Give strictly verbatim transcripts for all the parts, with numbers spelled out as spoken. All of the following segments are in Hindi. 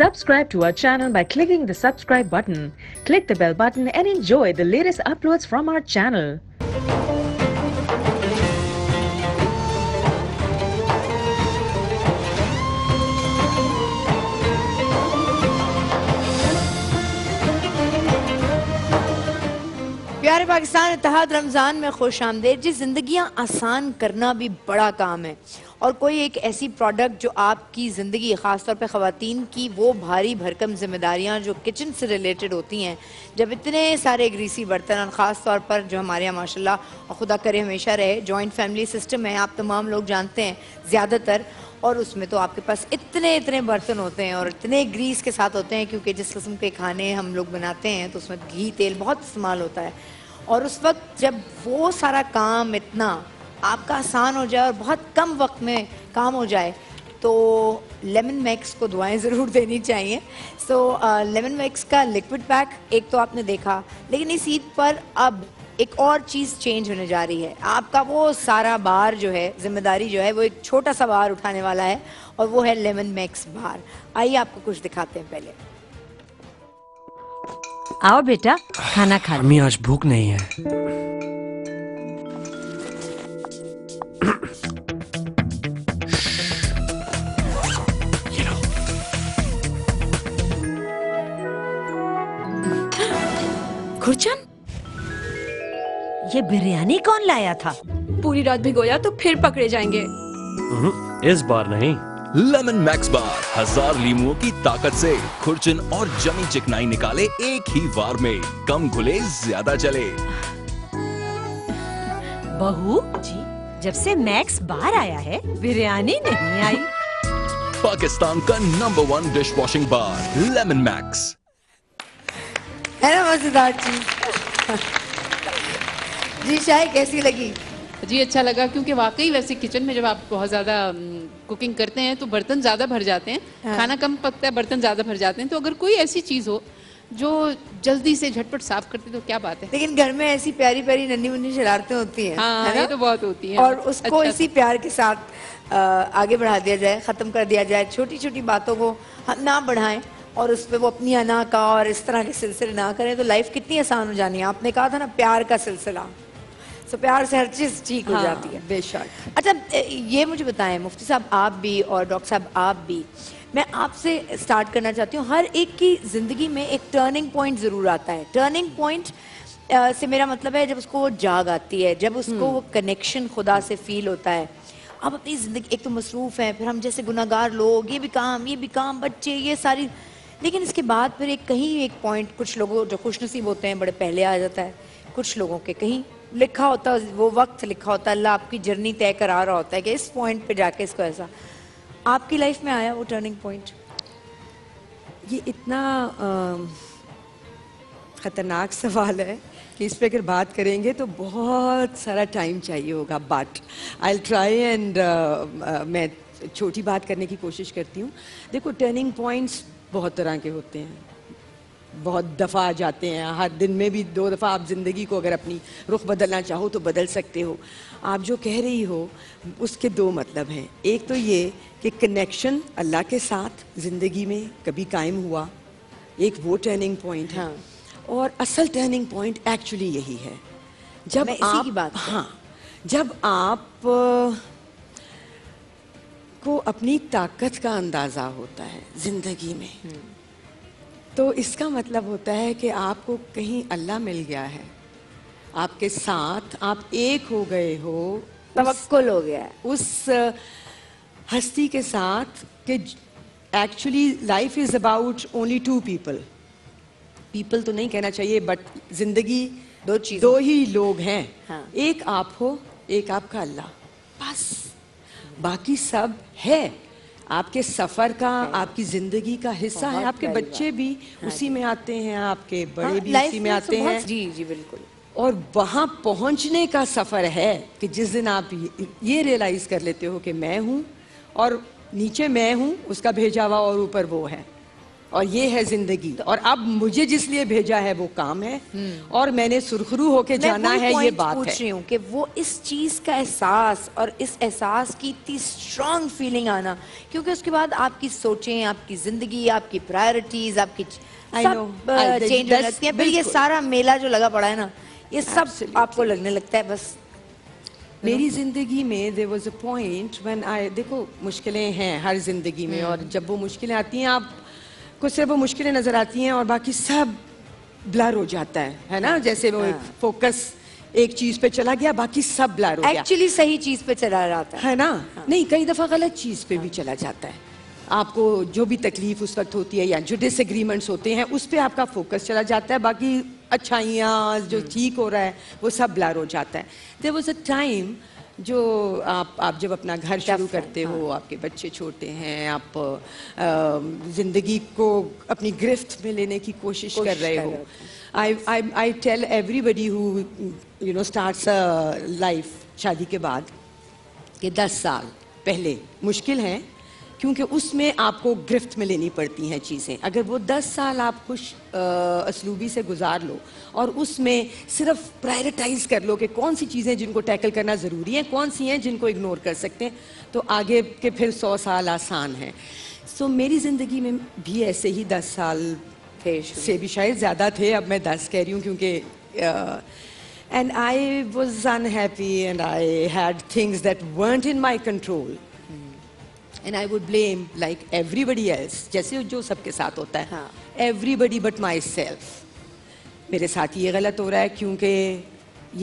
Subscribe to our channel by clicking the subscribe button. Click the bell button and enjoy the latest uploads from our channel. प्यारे पाकिस्तान, इत्तेहाद रमज़ान में खुश आमदेद जी। ज़िंदगियाँ आसान करना भी बड़ा काम है और कोई एक ऐसी प्रोडक्ट जो आपकी ज़िंदगी ख़ासतौर पे ख़वातीन की वो भारी भरकम जिम्मेदारियाँ जो किचन से रिलेटेड होती हैं, जब इतने सारे ग्रीसी बर्तन और ख़ास तौर पर जो हमारे यहाँ माशाल्लाह और खुदा करे हमेशा रहे जॉइंट फैमिली सिस्टम है, आप तमाम लोग जानते हैं ज़्यादातर, और उसमें तो आपके पास इतने इतने बर्तन होते हैं और इतने ग्रीस के साथ होते हैं क्योंकि जिस किस्म के खाने हम लोग बनाते हैं तो उसमें घी तेल बहुत इस्तेमाल होता है। और उस वक्त जब वो सारा काम इतना आपका आसान हो जाए और बहुत कम वक्त में काम हो जाए तो लेमन मैक्स को दुआएं ज़रूर देनी चाहिए। सो लेमन मैक्स का लिक्विड पैक एक तो आपने देखा, लेकिन इस ईद पर अब एक और चीज़ चेंज होने जा रही है। आपका वो सारा बार जो है जिम्मेदारी जो है वो एक छोटा सा बार उठाने वाला है और वो है लेमन मैक्स बार। आइए आपको कुछ दिखाते हैं। पहले आओ बेटा खाना खा। अम्मी आज भूख नहीं है। गुरचन, ये बिरयानी कौन लाया था? पूरी रात भिगोया तो फिर पकड़े जाएंगे। इस बार नहीं। लेमन मैक्स बार हजार लीमुओं की ताकत से खुरचन और जमी चिकनाई निकाले एक ही बार में। कम घुले ज्यादा चले। बहू जी, जब से मैक्स बार आया है बिरयानी नहीं आई। पाकिस्तान का number one dish washing bar Lemon Max है ना। मजेदार चीज। जी शाय, कैसी लगी? जी अच्छा लगा क्योंकि वाकई वैसे किचन में जब आप बहुत ज़्यादा कुकिंग करते हैं तो बर्तन ज़्यादा भर जाते हैं। हाँ। खाना कम पकता है, बर्तन ज़्यादा भर जाते हैं, तो अगर कोई ऐसी चीज़ हो जो जल्दी से झटपट साफ करते तो क्या बात है। लेकिन घर में ऐसी प्यारी प्यारी नन्ही मुन्नी शरारतें होती हैं। हाँ, है ना? ये तो बहुत होती है और उसको इसी प्यार के साथ आगे बढ़ा दिया जाए, ख़त्म कर दिया जाए। छोटी छोटी बातों को हम ना बढ़ाएं और उस पर वो अपनी अना का और इस तरह के सिलसिले ना करें तो लाइफ कितनी आसान हो जानी है। आपने कहा था ना प्यार का सिलसिला, तो प्यार से हर चीज़ ठीक हो जाती है। बेशक। अच्छा ये मुझे बताएं मुफ्ती साहब, आप भी और डॉक्टर साहब आप भी, मैं आपसे स्टार्ट करना चाहती हूँ। हर एक की ज़िंदगी में एक टर्निंग पॉइंट ज़रूर आता है। टर्निंग पॉइंट से मेरा मतलब है जब उसको जाग आती है, जब उसको वो कनेक्शन खुदा से फील होता है। आप अपनी ज़िंदगी, एक तो मसरूफ़ हैं, फिर हम जैसे गुनाहगार लोग, ये भी काम ये भी काम, बच्चे, ये सारी, लेकिन इसके बाद फिर एक कहीं एक पॉइंट, कुछ लोगों जो खुशनसीब होते हैं बड़े पहले आ जाता है, कुछ लोगों के कहीं लिखा होता है, वो वक्त लिखा होता है, अल्लाह आपकी जर्नी तय करा रहा होता है कि इस पॉइंट पे जाके इसको। ऐसा आपकी लाइफ में आया वो टर्निंग पॉइंट? ये इतना ख़तरनाक सवाल है कि इस पर अगर बात करेंगे तो बहुत सारा टाइम चाहिए होगा, but I will try and मैं छोटी बात करने की कोशिश करती हूँ। देखो टर्निंग पॉइंट्स बहुत तरह के होते हैं, बहुत दफ़ा आ जाते हैं, हर दिन में भी दो दफ़ा आप ज़िंदगी को अगर अपनी रुख बदलना चाहो तो बदल सकते हो। आप जो कह रही हो उसके दो मतलब हैं। एक तो ये कि कनेक्शन अल्लाह के साथ ज़िंदगी में कभी कायम हुआ, एक वो टर्निंग पॉइंट है। हाँ। और असल टर्निंग पॉइंट एक्चुअली यही है जब आप की बात हाँ जब आप को अपनी ताकत का अंदाज़ा होता है ज़िंदगी में, तो इसका मतलब होता है कि आपको कहीं अल्लाह मिल गया है, आपके साथ आप एक हो गए हो, तवक्कुल हो गया है उस हस्ती के साथ कि actually life is about only two people. People तो नहीं कहना चाहिए बट ज़िंदगी दो चीज़ दो ही लोग हैं। हाँ। एक आप हो, एक आपका अल्लाह, बस बाकी सब है आपके सफ़र का, आपकी ज़िंदगी का हिस्सा है। आपके बच्चे भी उसी में आते हैं, आपके बड़े भी उसी में आते हैं। जी जी बिल्कुल। और वहाँ पहुँचने का सफ़र है कि जिस दिन आप ये रियलाइज़ कर लेते हो कि मैं हूँ और नीचे मैं हूँ, उसका भेजा हुआ और ऊपर वो है, और ये है जिंदगी। और अब मुझे जिसलिए भेजा है वो काम है और मैंने सुरखरू होके जाना है। ये बात पूछ रही हूँ कि वो इस चीज़ का एहसास और इस एहसास की इतनी स्ट्रांग फीलिंग आना, क्योंकि उसके बाद आपकी सोचें, आपकी जिंदगी, आपकी प्रायोरिटीज, आपकी सब चेंज हो जाती है। फिर ये सारा मेला जो लगा पड़ा है ना, ये सब आपको लगने लगता है बस। मेरी ज़िंदगी में there was a point when I, देखो मुश्किलें हैं हर जिंदगी में, और जब वो मुश्किलें आती हैं आप को सिर्फ वो मुश्किलें नज़र आती हैं और बाकी सब ब्लर हो जाता है, है ना। जैसे वो एक फोकस एक चीज़ पे चला गया, बाकी सब ब्लर हो गया। एक्चुअली सही चीज़ पे चला जाता है, है ना। नहीं, कई दफ़ा गलत चीज़ पे भी चला जाता है। आपको जो भी तकलीफ उस वक्त होती है या जो डिसएग्रीमेंट्स होते हैं उस पर आपका फोकस चला जाता है, बाकी अच्छाइयाँ जो ठीक हो रहा है वो सब ब्लर हो जाता है। देयर वाज अ टाइम जो आप आप जब अपना घर शुरू करते हो, आपके बच्चे छोटे हैं, आप ज़िंदगी को अपनी गिरफ्त में लेने की कोशिश कर रहे हो। I I I tell everybody who you know starts a life शादी के बाद कि दस साल पहले मुश्किल हैं, क्योंकि उसमें आपको गिरफ्त में लेनी पड़ती हैं चीज़ें। अगर वो दस साल आप खुश असलूबी से गुजार लो और उसमें सिर्फ प्रायोरिटाइज़ कर लो कि कौन सी चीज़ें जिनको टैकल करना ज़रूरी है, कौन सी हैं जिनको इग्नोर कर सकते हैं, तो आगे के फिर सौ साल आसान हैं। सो so, मेरी ज़िंदगी में भी ऐसे ही दस साल थे, से भी शायद ज़्यादा थे। अब मैं दस कह रही हूँ क्योंकि and I was unhappy and I had things that weren't in my control and I would blame like everybody else, जैसे जो सबके साथ होता है। हाँ. Everybody but myself, मेरे साथ ये गलत हो रहा है क्योंकि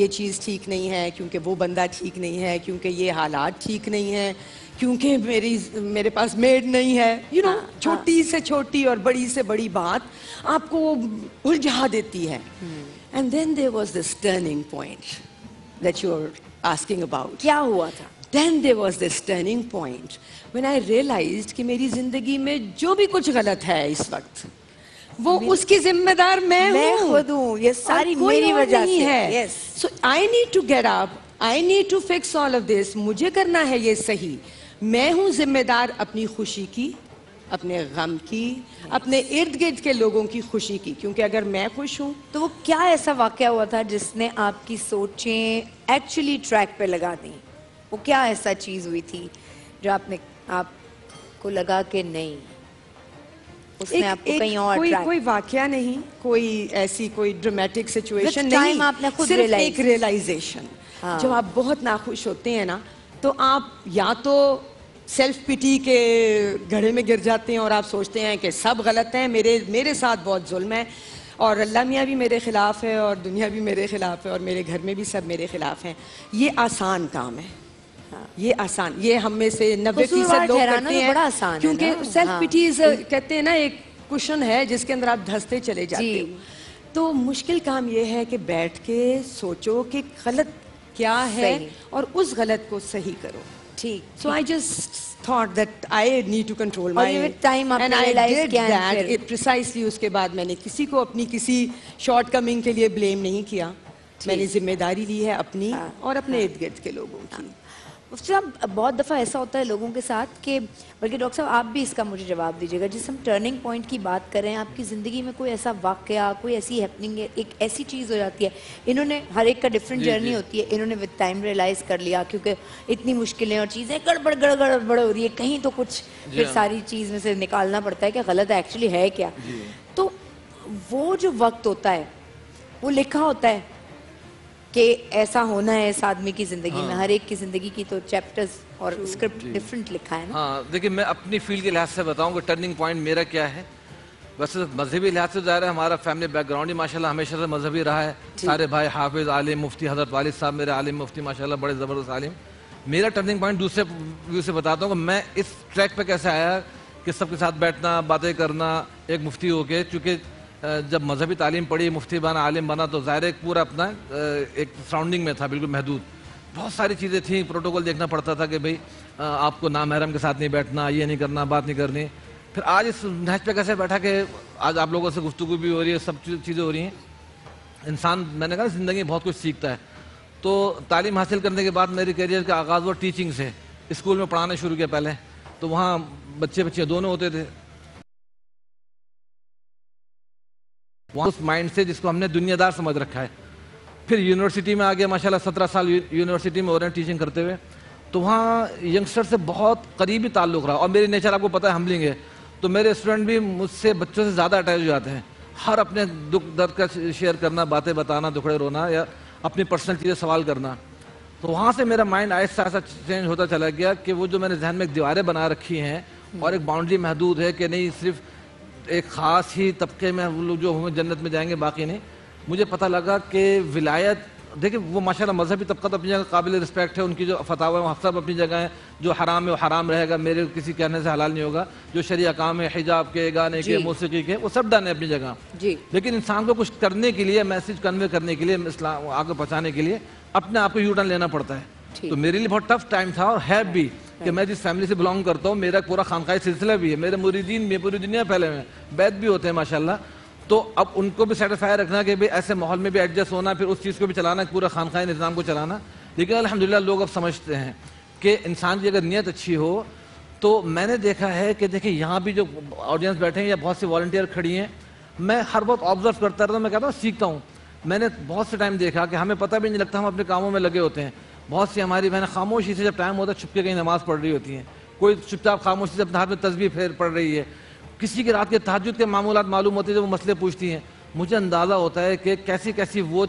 ये चीज़ ठीक नहीं है, क्योंकि वो बंदा ठीक नहीं है, क्योंकि ये हालात ठीक नहीं है, क्योंकि मेरी मेरे पास मेड नहीं है, यू नो। छोटी से छोटी और बड़ी से बड़ी बात आपको उलझा देती है। And then there was this turning point that you're asking about. क्या हुआ था? Then there was this turning point when I realized कि मेरी ज़िंदगी में जो भी कुछ गलत है इस वक्त, वो उसकी जिम्मेदार मैं हूँ, खुद हूँ। ये सारी मेरी वजह से है। So I need to get up, I need to fix all of this. मुझे करना है ये सही। मैं हूँ जिम्मेदार अपनी खुशी की, अपने गम की, अपने इर्द गिर्द के लोगों की खुशी की, क्योंकि अगर मैं खुश हूँ तो वो क्या ऐसा वाक़या हुआ था जिसने आपकी सोचें एक्चुअली ट्रैक पे लगा दी? वो क्या ऐसा चीज़ हुई थी जो आपने आपको लगा कि नहीं, उसने एक, आपको एक कहीं और कोई कोई वाकया नहीं, कोई ऐसी कोई ड्रामेटिक सिचुएशन नहीं, आपने खुद सिर्फ realize. एक रियलाइजेशन। हाँ. जब आप बहुत नाखुश होते हैं ना, तो आप या तो सेल्फ पिटी के घड़े में गिर जाते हैं और आप सोचते हैं कि सब गलत हैं, मेरे मेरे साथ बहुत जुल्म है और अल्लाह मियाँ भी मेरे ख़िलाफ़ है और दुनिया भी मेरे ख़िलाफ़ है और मेरे घर में भी सब मेरे ख़िलाफ़ हैं। ये आसान काम है। हाँ। ये आसान, ये हम में से नब्बे फीसद लोग करते हैं, बड़ा आसान, क्योंकि सेल्फ पिटी कहते हैं ना, एक कुशन है जिसके अंदर आप धंसते चले जाते हो। तो मुश्किल काम ये है कि बैठ के सोचो कि गलत क्या है और उस गलत को सही करो। ठीक। So I just thought that I need to control my time and I did that. It precisely उसके बाद मैंने किसी को अपनी किसी शॉर्टकमिंग के लिए ब्लेम नहीं किया। मैंने जिम्मेदारी ली है अपनी और अपने इर्द गिर्द के लोगों की। साहब, बहुत दफ़ा ऐसा होता है लोगों के साथ कि, बल्कि डॉक्टर साहब आप भी इसका मुझे जवाब दीजिएगा, जिस हम टर्निंग पॉइंट की बात करें, आपकी ज़िंदगी में कोई ऐसा वाकया, कोई ऐसी हैपनिंग, एक ऐसी चीज़ हो जाती है। इन्होंने हर एक का डिफरेंट जर्नी होती है। इन्होंने विद टाइम रियलाइज़ कर लिया क्योंकि इतनी मुश्किलें और चीज़ें गड़बड़ गड़बड़ गड़बड़ हो रही है, कहीं तो कुछ फिर सारी चीज़ में से निकालना पड़ता है कि गलत एक्चुअली है क्या। तो वो जो वक्त होता है वो लिखा होता है कि ऐसा होना है इस आदमी की ज़िंदगी में। हर एक की ज़िंदगी की तो चैप्टर्स और स्क्रिप्ट डिफरेंट लिखा है ना। हाँ, देखिए मैं अपनी फील्ड के लिहाज से बताऊँ कि टर्निंग पॉइंट मेरा क्या है। वैसे मजहबी लिहाज से ज़ाहिर है हमारा फैमिली बैकग्राउंड ही माशाल्लाह हमेशा से मजहबी रहा है। सारे भाई हाफिज़, आलिम, मुफ्ती, हज़रत वालिद साहब मेरे आलिम मुफ्ती, माशाल्लाह बड़े ज़बरदस्त आलिम। मेरा टर्निंग पॉइंट दूसरे व्यू से बताता हूँ कि मैं इस ट्रैक पर कैसे आया कि सबके साथ बैठना, बातें करना, एक मुफ्ती हो के, चूँकि जब मजहबी तालीम पढ़ी, मुफ्ती बना, आलिम बना, तो ज़ाहिर एक पूरा अपना एक सराउंडिंग में था, बिल्कुल महदूद। बहुत सारी चीज़ें थी, प्रोटोकॉल देखना पड़ता था कि भाई आपको नामहरम के साथ नहीं बैठना, ये नहीं करना, बात नहीं करनी। फिर आज इस नहज पे कैसे बैठा कि आज आप लोगों से गुफ्तगू भी हो रही है, सब चीज़ें हो रही हैं। इंसान, मैंने कहा ज़िंदगी में बहुत कुछ सीखता है। तो तालीम हासिल करने के बाद मेरे करियर का आगाज़ वो टीचिंग से, स्कूल में पढ़ाना शुरू किया पहले। तो वहाँ बच्चे बच्चे दोनों होते थे। उस माइंड से जिसको हमने दुनियादार समझ रखा है। फिर यूनिवर्सिटी में आ गया माशाल्लाह, सत्रह साल यूनिवर्सिटी में ओरिएंट टीचिंग करते हुए, तो वहाँ यंगस्टर से बहुत करीबी ताल्लुक रहा। और मेरी नेचर आपको पता है हम्बलिंग है, तो मेरे स्टूडेंट भी मुझसे बच्चों से ज़्यादा अटैच हो जाते हैं। हर अपने दुख दर्द का शेयर करना, बातें बताना, दुखड़े रोना या अपनी पर्सनल चीज़ें सवाल करना। तो वहाँ से मेरा माइंड ऐसा ऐसा चेंज होता चला गया कि वो जो मैंने जहन में एक दीवारें बना रखी हैं और एक बाउंड्री महदूद है कि नहीं, सिर्फ एक ख़ास ही तबके में वो लोग जो होंगे जन्नत में जाएंगे, बाकी नहीं। मुझे पता लगा कि विलायत, देखिए वो माशाल्लाह मजहबी तबका तो अपनी जगह काबिल रिस्पेक्ट है, उनकी जो फतावा है सब अपनी जगह है, जो हराम है वो हराम रहेगा, मेरे किसी कहने से हलाल नहीं होगा, जो शरीया काम है हिजाब के, गाने के, मौसीकी के, वो सब डाले अपनी जगह जी। लेकिन इंसान को कुछ करने के लिए, मैसेज कन्वे करने के लिए, इस्लाम आगे पहुँचाने के लिए अपने आप को यू टर्न लेना पड़ता है। तो मेरे लिए बहुत टफ टाइम था और है भी कि मैं जिस फैमिली से बिलोंग करता हूँ, मेरा पूरा खानकाई सिलसिला भी है, मेरे मुरीदीन भी पूरी दुनिया फैले हुए हैं, बैत भी होते हैं माशाल्लाह। तो अब उनको भी सेटिस्फाई रखना कि भाई ऐसे माहौल में भी एडजस्ट होना, फिर उस चीज़ को भी चलाना, पूरा खानकाई निज़ाम को चलाना। लेकिन अल्हम्दुलिल्लाह लोग अब समझते हैं कि इंसान की अगर नीयत अच्छी हो तो मैंने देखा है कि देखिए यहाँ भी जो ऑडियंस बैठे हैं या बहुत से वॉलंटियर खड़ी हैं, मैं हर वक्त ऑब्जर्व करता रहता हूँ, मैं कहता हूँ सीखता हूँ। मैंने बहुत से टाइम देखा कि हमें पता भी नहीं लगता, हम अपने कामों में लगे होते हैं। बहुत सी हमारी बहनें खामोशी से जब टाइम होता है छुप के कहीं नमाज़ पढ़ रही होती हैं, कोई चुपचाप खामोशी से अपने हाथ में तस्बीह फेर पढ़ रही है, किसी के रात के तहज्जुद के मामूलात मालूम होते हैं जब वो मसले पूछती हैं। मुझे अंदाज़ा होता है कि कैसी कैसी वो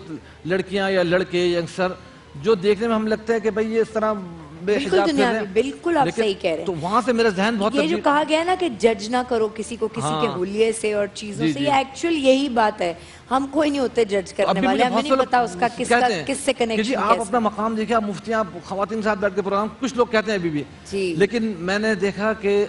लड़कियां या लड़के यंगस्टर जो देखने में हम लगता है कि भाई ये इस तरह बेहिजाब कर रहे हैं। बिल्कुल आप सही कह रहे हैं। तो वहाँ से मेरा जहन बहुत, ये जो कहा गया ना कि जज ना करो किसी को किसी हाँ, के हुलिये से और चीज़ों से, ये एक्चुअल यही बात है। हम कोई नहीं होते जज करने वाले, हमें नहीं पता उसका किसका किससे कनेक्शन है। आप अपना मकाम देखिए, आप मुफ्ती आप ख्वातीन के साथ बैठ के प्रोग्राम कुछ लोग कहते हैं अभी भी, लेकिन मैंने देखा कि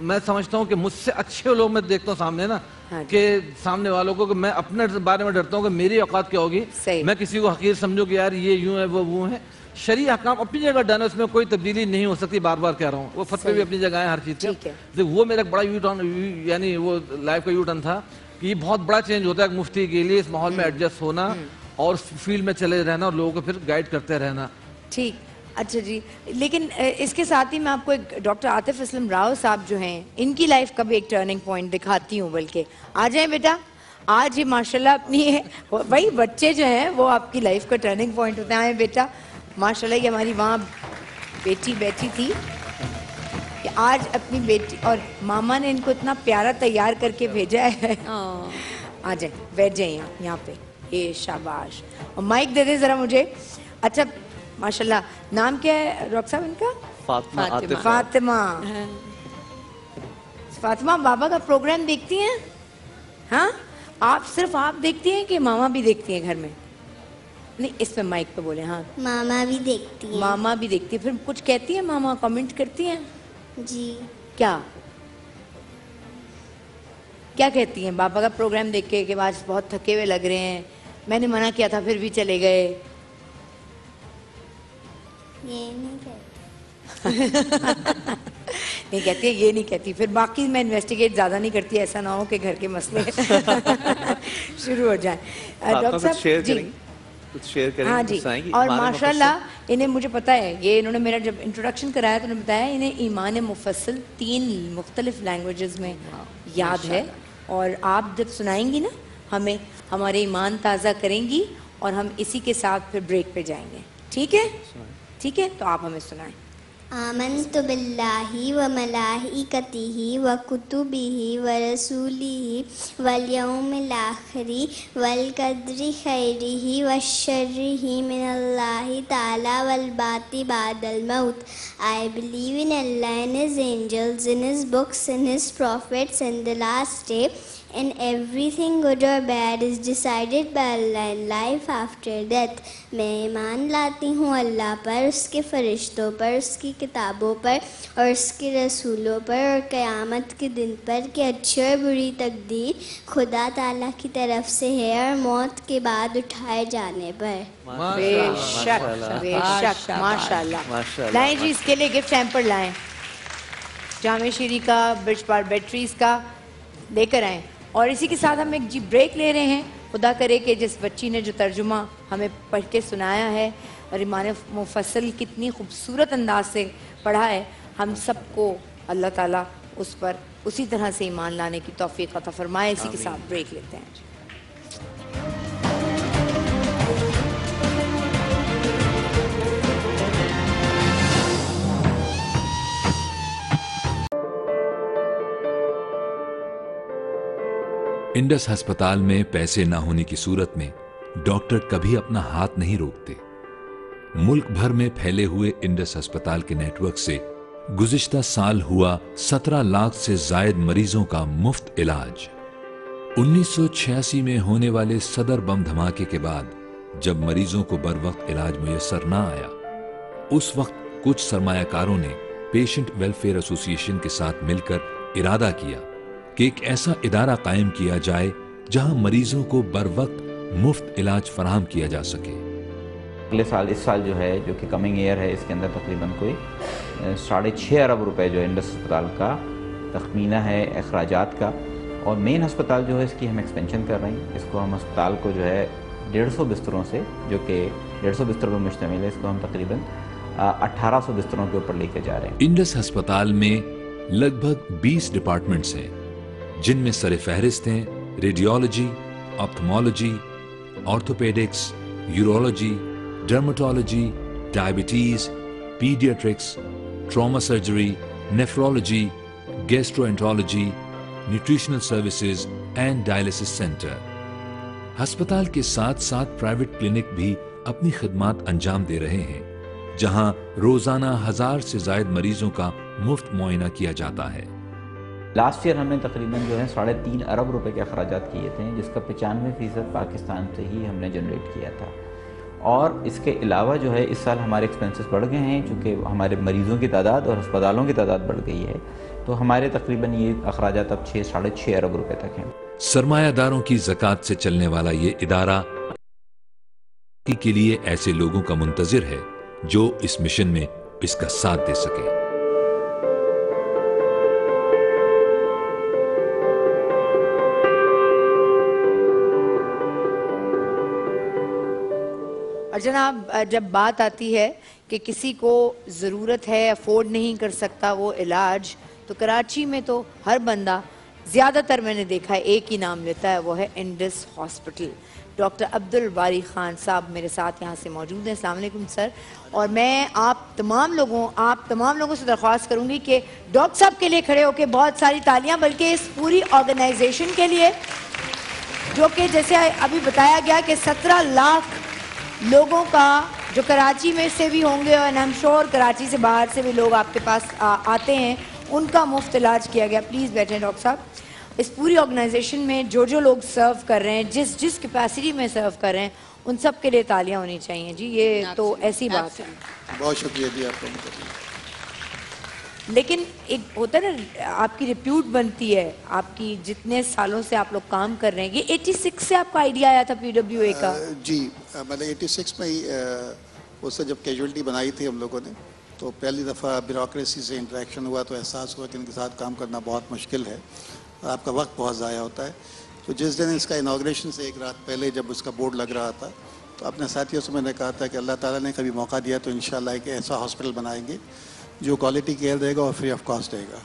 मैं समझता हूँ कि मुझसे अच्छे लोग मैं देखता हूँ सामने ना हाँ कि सामने वालों को, कि मैं अपने बारे में डरता हूँ कि मेरी औकात क्या होगी, मैं किसी को हकीर समझूँ कि यार ये यूँ है वो वो है। शरीय अहकाम अपनी जगह डन है, उसमें कोई तब्दीली नहीं हो सकती, बार बार कह रहा हूँ, वो फतवे भी अपनी जगह है हर चीज़ के। वो मेरा बड़ा यू टर्न, यानी वो लाइफ का यू टर्न था कि ये बहुत बड़ा चेंज होता है मुफ्ती के लिए, इस माहौल में एडजस्ट होना और फील्ड में चले रहना और लोगों को फिर गाइड करते रहना। ठीक, अच्छा जी। लेकिन इसके साथ ही मैं आपको एक डॉक्टर आतिफ असलम राव साहब जो हैं, इनकी लाइफ का भी एक टर्निंग पॉइंट दिखाती हूँ, बल्कि आ जाए बेटा, आज ये माशाल्लाह अपनी है वही बच्चे जो हैं वो आपकी लाइफ का टर्निंग पॉइंट होते हैं। आए बेटा, माशाल्लाह ये हमारी वहाँ बेटी बैठी थी कि आज अपनी बेटी और मामा ने इनको इतना प्यारा तैयार करके भेजा है। आ जाए, बैठ जाए यहाँ यहाँ पे, ये शाबाश, और माइक दे दे ज़रा मुझे। अच्छा माशाल्लाह, नाम क्या है डॉक्टर साहब इनका? फातिमा। फातिमा, फातिमा, फातिमा बाबा का प्रोग्राम देखती हैं? हाँ, आप सिर्फ आप देखती हैं कि मामा भी देखती हैं घर में? नहीं, इसमें माइक पे बोले। हाँ, मामा भी देखती है। मामा भी देखती है, फिर कुछ कहती है मामा, कमेंट करती हैं? जी। क्या क्या कहती हैं बाबा का प्रोग्राम देख के कि आज बहुत थके हुए लग रहे हैं, मैंने मना किया था फिर भी चले गए? ये नहीं कहती। नहीं कहती, ये नहीं कहती। फिर बाकी मैं इन्वेस्टिगेट ज़्यादा नहीं करती, ऐसा ना हो कि घर के मसले शुरू हो जाए। डॉक्टर साहब जी कुछ शेयर करें? हाँ जी। और माशाल्लाह इन्हें, मुझे पता है ये, इन्होंने मेरा जब इंट्रोडक्शन कराया तो इन्होंने बताया इन्हें ईमान मुफस्सल तीन मुख्तलिफ लैंग्वेजेस में याद है, और आप जब सुनाएंगी ना हमें, हमारे ईमान ताज़ा करेंगी, और हम इसी के साथ फिर ब्रेक पे जाएंगे, ठीक है? ठीक है, तो आप हमें सुनाएं। आमन्तु बिल्लाहि व मलाइकतिहि व कुतुबिहि व रसूलिहि वल यौमिल आखिरि वल कद्रि खैरिहि व शर्रिहि मिनल्लाहि ताला वल बाति बादल मौत। I believe in Allah and His angels, in His books, in His prophets, and the last day, and everything good or bad is decided by Allah in life after death. मैं ईमान लाती हूँ अल्लाह पर, उसके फरिश्तों पर, उसकी किताबों पर और उसके रसूलों पर, और क़यामत के दिन पर, कि अच्छी और बुरी तकदीर खुदा ताला की तरफ से है, और मौत के बाद उठाए जाने पर। बेशक, बेशक, माशाल्लाह। लाएं जी, इसके लिए गिफ्ट हैम्पर लाएं, जामे शीरी का, ब्रिज पार बैटरीज का, लेकर आएँ। और इसी के साथ हम एक जी ब्रेक ले रहे हैं। खुदा करे कि जिस बच्ची ने जो तर्जुमा हमें पढ़ के सुनाया है और ईमान मुफस्सल कितनी खूबसूरत अंदाज से पढ़ा है, हम सबको अल्लाह ताला उस पर उसी तरह से ईमान लाने की तौफीक अता फरमाए। इसी के साथ ब्रेक लेते हैं। इंडस अस्पताल में पैसे ना होने की सूरत में डॉक्टर कभी अपना हाथ नहीं रोकते। मुल्क भर में फैले हुए इंडस अस्पताल के नेटवर्क से गुज़िश्ता साल हुआ सत्रह लाख से जायद मरीजों का मुफ्त इलाज। उन्नीस सौ छियासी में होने वाले सदर बम धमाके के बाद जब मरीजों को बर वक्त इलाज मुयसर ना आया, उस वक्त कुछ सरमायाकारों ने पेशेंट वेलफेयर एसोसिएशन के साथ मिलकर इरादा किया कि एक ऐसा इदारा कायम किया जाए जहां मरीजों को बर वक्त मुफ्त इलाज फराहम किया जा सके। अगले साल, इस साल जो है, जो कि कमिंग ईयर है, इसके अंदर तकरीबन कोई साढ़े छः अरब रुपए जो इंडस अस्पताल का तखमीना है अखराजात का। और मेन अस्पताल जो है इसकी हम एक्सपेंशन कर रहे हैं। इसको हम अस्पताल को जो है डेढ़ सौ बिस्तरों से, जो कि डेढ़ सौ बिस्तरों पर मुश्तमिल है, इसको हम तकरीबन अठारह सौ बिस्तरों के ऊपर लेके जा रहे हैं। इंडस अस्पताल में लगभग बीस डिपार्टमेंट्स हैं, जिनमें सरे फहरिस्त हैं radiology, ophthalmology, orthopaedics, urology, dermatology, diabetes, paediatrics, trauma surgery, nephrology, gastroenterology, nutritional services and dialysis centre. अस्पताल के साथ साथ प्राइवेट क्लिनिक भी अपनी खिदमात अंजाम दे रहे हैं, जहां रोजाना हजार से ज्यादा मरीजों का मुफ्त मुआयना किया जाता है। लास्ट ईयर हमने तकरीबन जो है साढ़े तीन अरब रुपए के अखराजात किए थे, जिसका पचानवे फीसद पाकिस्तान से ही हमने जनरेट किया था। और इसके अलावा जो है इस साल हमारे एक्सपेंसेस बढ़ गए हैं, चूँकि हमारे मरीजों की तादाद और अस्पतालों की तादाद बढ़ गई है, तो हमारे तकरीबन ये अखराजात अब छः साढ़े छः अरब रुपए तक हैं। सरमायादारों की ज़कात से चलने वाला ये इदारा के लिए ऐसे लोगों का मुंतज़िर है जो इस मिशन में इसका साथ दे सके। जनाब, जब बात आती है कि किसी को ज़रूरत है, अफोर्ड नहीं कर सकता वो इलाज, तो कराची में तो हर बंदा ज़्यादातर मैंने देखा है एक ही नाम लेता है, वो है इंडस हॉस्पिटल। डॉक्टर अब्दुलबारी ख़ान साहब मेरे साथ यहाँ से मौजूद हैं। अस्सलाम वालेकुम सर। और मैं आप तमाम लोगों आप तमाम लोगों से दरख्वास्त करूँगी कि डॉक्टर साहब के लिए खड़े होकर बहुत सारी तालियाँ, बल्कि इस पूरी ऑर्गेनाइजेशन के लिए, जो कि जैसे अभी बताया गया कि सत्रह लाख लोगों का, जो कराची में से भी होंगे और आई एम श्योर कराची से बाहर से भी लोग आपके पास आ, आते हैं, उनका मुफ्त इलाज किया गया। प्लीज़ बैठें डॉक्टर साहब। इस पूरी ऑर्गेनाइजेशन में जो जो लोग सर्व कर रहे हैं, जिस जिस कैपेसिटी में सर्व कर रहे हैं, उन सब के लिए तालियां होनी चाहिए जी। ये तो ऐसी बात है। बहुत शुक्रिया जी आपका। लेकिन एक होता है ना, आपकी रिप्यूट बनती है, आपकी जितने सालों से आप लोग काम कर रहे हैं। ये छियासी से आपका आइडिया आया था पीडब्ल्यूए का? जी, मतलब छियासी में ही उससे जब कैजुअलिटी बनाई थी हम लोगों ने, तो पहली दफ़ा ब्यूरोक्रेसी से इंटरेक्शन हुआ, तो एहसास हुआ कि इनके साथ काम करना बहुत मुश्किल है, आपका वक्त बहुत ज़ाया होता है। तो जिस दिन इसका इनाग्रेशन से एक रात पहले जब उसका बोर्ड लग रहा था, तो अपने साथियों से मैंने कहा था कि अल्लाह ताला ने कभी मौका दिया तो इंशाल्लाह एक ऐसा हॉस्पिटल बनाएंगे जो क्वालिटी केयर देगा और फ्री ऑफ कॉस्ट देगा।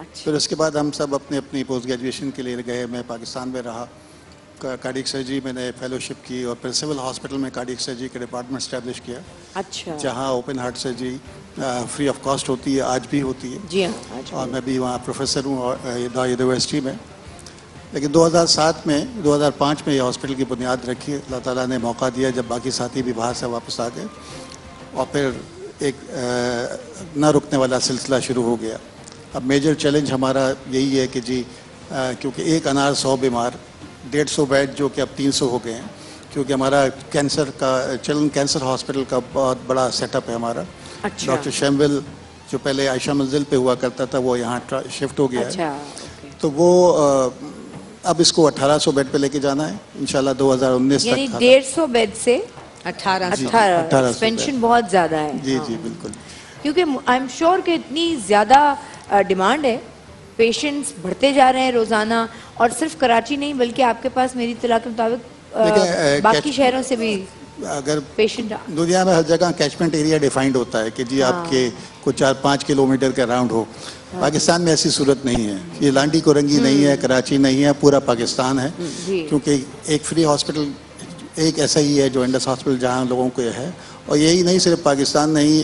अच्छा। फिर उसके बाद हम सब अपने अपनी पोस्ट ग्रेजुएशन के लिए गए। मैं पाकिस्तान में रहा, कार्डियक सर्जरी मैंने फेलोशिप की और प्रिंसिपल हॉस्पिटल में कार्डियक सर्जरी का डिपार्टमेंट स्टैब्लिश किया। अच्छा। जहाँ open heart surgery free of cost होती है, आज भी होती है जी। हाँ, और मैं भी वहाँ प्रोफेसर हूँ यूनिवर्सिटी में। लेकिन दो हज़ार सात में, दो हज़ार पाँच में ये हॉस्पिटल की बुनियाद रखी। अल्लाह ताला ने मौका दिया जब बाकी साथी भी बाहर से वापस आ गए, और फिर एक ना रुकने वाला सिलसिला शुरू हो गया। अब मेजर चैलेंज हमारा यही है कि जी, क्योंकि एक अनार सौ बीमार, डेढ़ सौ बेड जो कि अब तीन सौ हो गए हैं, क्योंकि हमारा कैंसर का, चिल्ड्रन कैंसर हॉस्पिटल का बहुत बड़ा सेटअप है हमारा। अच्छा। डॉक्टर शैमविल जो पहले आयशा मंजिल पे हुआ करता था, वो यहाँ शिफ्ट हो गया। अच्छा, है। तो वो अब इसको अठारह सौ बेड पे लेके जाना है इंशाल्लाह दो हज़ार उन्नीस तक। यानी डेढ़ सौ बेड से अठारह सौ, एक्सपेंशन बहुत ज़्यादा है। जी जी बिल्कुल, क्योंकि आई एम श्योर कि इतनी ज़्यादा डिमांड है, पेशेंट्स बढ़ते जा रहे हैं रोज़ाना, और सिर्फ कराची नहीं बल्कि आपके पास मेरी इत्तला के मुताबिक बाकी शहरों से भी अगर पेशेंट। दुनिया में हर जगह कैचमेंट एरिया डिफाइंड होता है कि जी। हाँ। आपके को चार पाँच किलोमीटर का राउंड हो। हाँ। पाकिस्तान में ऐसी सूरत नहीं है। ये लांडी कोरंगी नहीं है, कराची नहीं है, पूरा पाकिस्तान है। क्योंकि एक फ्री हॉस्पिटल एक ऐसा ही है जो इंडस हॉस्पिटल, जहाँ लोगों को है, और यही नहीं सिर्फ पाकिस्तान नहीं,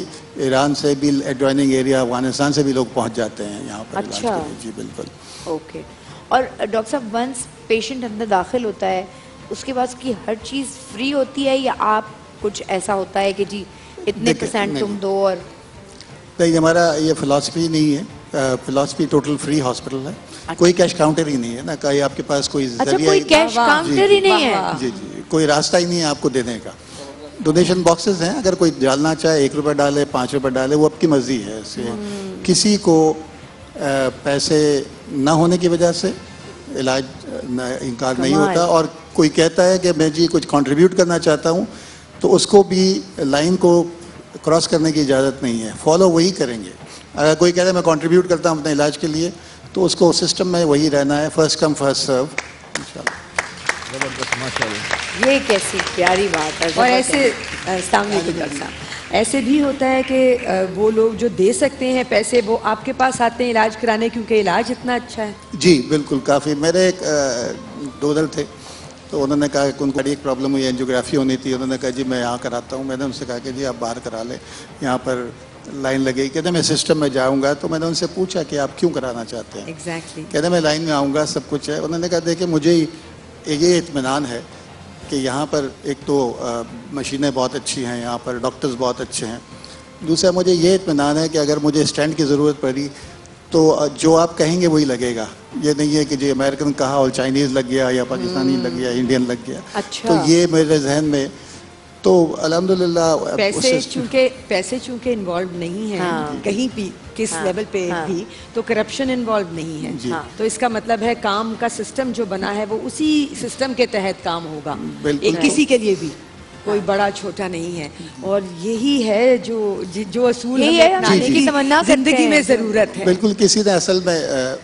ईरान से भी, एडजॉइनिंग एरिया अफगानिस्तान से भी लोग पहुँच जाते हैं यहाँ पर। अच्छा। जी बिल्कुल। ओके। और डॉक्टर साहब, वंस पेशेंट अंदर दाखिल होता है उसके बाद उसकी हर चीज़ फ्री होती है या आप कुछ ऐसा होता है कि जी इतने परसेंट तुम दो? और नहीं, हमारा ये फिलासफी नहीं है। फिलासफी टोटल फ्री हॉस्पिटल है। अच्छा। कोई कैश काउंटर ही नहीं है ना, कहीं आपके पास कोई अच्छा, कोई कैश काउंटर ही नहीं है। जी जी, कोई रास्ता ही नहीं है आपको देने का। डोनेशन बॉक्सेस हैं, अगर कोई डालना चाहे एक रुपये डाले, पाँच रुपये डाले, वो आपकी मर्जी है। इससे किसी को पैसे ना होने की वजह से इलाज इंकार नहीं होता। और कोई कहता है कि मैं जी कुछ कंट्रीब्यूट करना चाहता हूँ तो उसको भी लाइन को क्रॉस करने की इजाज़त नहीं है, फॉलो वही करेंगे। अगर कोई कहता है मैं कंट्रीब्यूट करता हूँ अपने इलाज के लिए तो उसको सिस्टम में वही रहना है, फर्स्ट कम फर्स्ट सर्व। इंशाल्लाह। ये कैसी प्यारी बात है। और ऐसे ऐसे भी होता है कि वो लोग जो दे सकते हैं पैसे वो आपके पास आते हैं इलाज कराने क्योंकि इलाज इतना अच्छा है। जी बिल्कुल, काफ़ी। मेरे एक दोदल थे तो उन्होंने कहा कि उनको एक प्रॉब्लम हुई, एंजियोग्राफी होनी थी। उन्होंने कहा जी मैं यहाँ कराता हूँ। मैंने उनसे कहा कि जी आप बाहर करा लें, यहाँ पर लाइन लगेगी। कहते मैं सिस्टम में जाऊँगा। तो मैंने उनसे पूछा कि आप क्यों कराना चाहते हैं? Exactly exactly. कहते मैं लाइन में आऊँगा, सब कुछ है। उन्होंने कहा देखिए मुझे ये इत्मीनान है कि यहाँ पर एक तो मशीनें बहुत अच्छी हैं, यहाँ पर डॉक्टर्स बहुत अच्छे हैं। दूसरा मुझे ये इत्मीनान है कि अगर मुझे स्टैंड की ज़रूरत पड़ी तो जो आप कहेंगे वही लगेगा। ये नहीं है कि जी अमेरिकन कहा और चाइनीज़ लग गया या पाकिस्तानी लग गया, इंडियन लग गया। अच्छा। तो ये मेरे जहन में तो अल्हम्दुलिल्लाह पैसे चूँकि पैसे चूँकि इन्वॉल्व नहीं है। हाँ। कहीं भी किस हाँ। लेवल पे हाँ। भी तो करप्शन इन्वॉल्व नहीं है। हाँ। तो इसका मतलब है काम का सिस्टम जो बना है वो उसी सिस्टम के तहत काम होगा, एक किसी के लिए भी कोई बड़ा छोटा नहीं है। और यही है जो जो असूल अपनाने की तमन्ना जिंदगी में ज़रूरत है। बिल्कुल, किसी ने असल में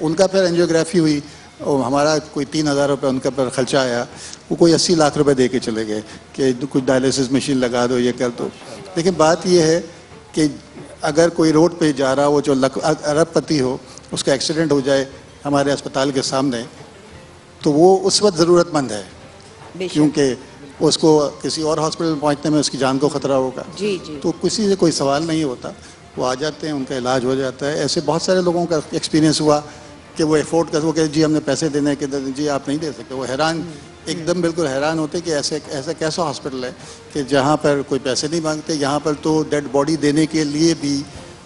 उनका फिर एंजियोग्राफी हुई और हमारा कोई तीन हज़ार रुपये उनका पर खर्चा आया, वो कोई अस्सी लाख रुपए दे के चले गए कि कुछ डायलिसिस मशीन लगा दो, ये कर दो। लेकिन बात ये है कि अगर कोई रोड पे जा रहा हो जो अरबपति हो, उसका एक्सीडेंट हो जाए हमारे अस्पताल के सामने तो वो उस वक्त ज़रूरतमंद है, क्योंकि उसको किसी और हॉस्पिटल में पहुंचने में उसकी जान को ख़तरा होगा। जी जी। तो किसी से कोई सवाल नहीं होता, वो आ जाते हैं, उनका इलाज हो जाता है। ऐसे बहुत सारे लोगों का एक्सपीरियंस हुआ कि वो एफोर्ड कर, वो कह जी हमने पैसे देने के, जी आप नहीं दे सकते। वो हैरान, एकदम बिल्कुल हैरान होते कि ऐसे ऐसा कैसा हॉस्पिटल है कि जहाँ पर कोई पैसे नहीं मांगते। यहाँ पर तो डेड बॉडी देने के लिए भी